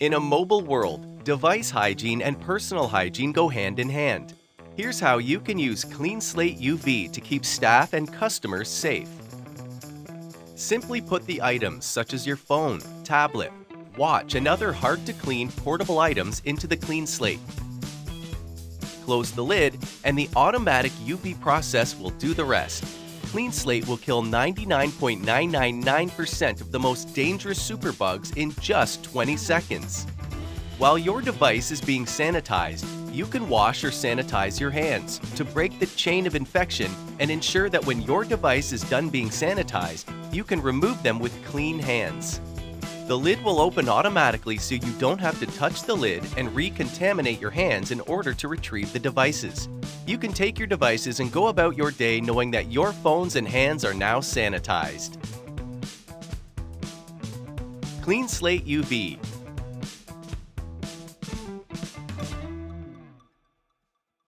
In a mobile world, device hygiene and personal hygiene go hand in hand. Here's how you can use CleanSlate UV to keep staff and customers safe. Simply put the items such as your phone, tablet, watch, and other hard-to-clean portable items into the CleanSlate. Close the lid, and the automatic UV process will do the rest. CleanSlate will kill 99.999% of the most dangerous superbugs in just 20 seconds. While your device is being sanitized, you can wash or sanitize your hands to break the chain of infection and ensure that when your device is done being sanitized, you can remove them with clean hands. The lid will open automatically so you don't have to touch the lid and recontaminate your hands in order to retrieve the devices. You can take your devices and go about your day knowing that your phones and hands are now sanitized. CleanSlate UV.